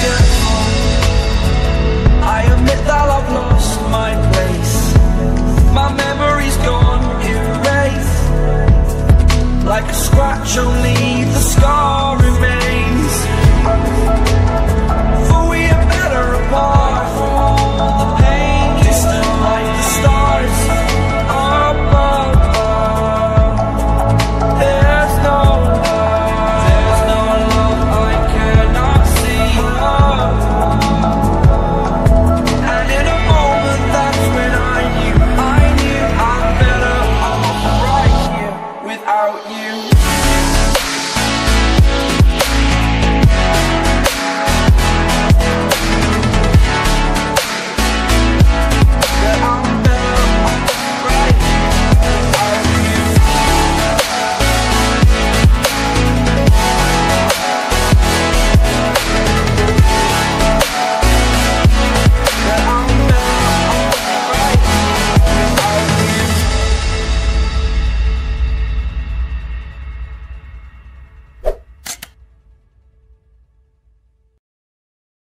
beautiful. I admit that I've lost my place. My memory's gone erased, like a scratch, only the scar.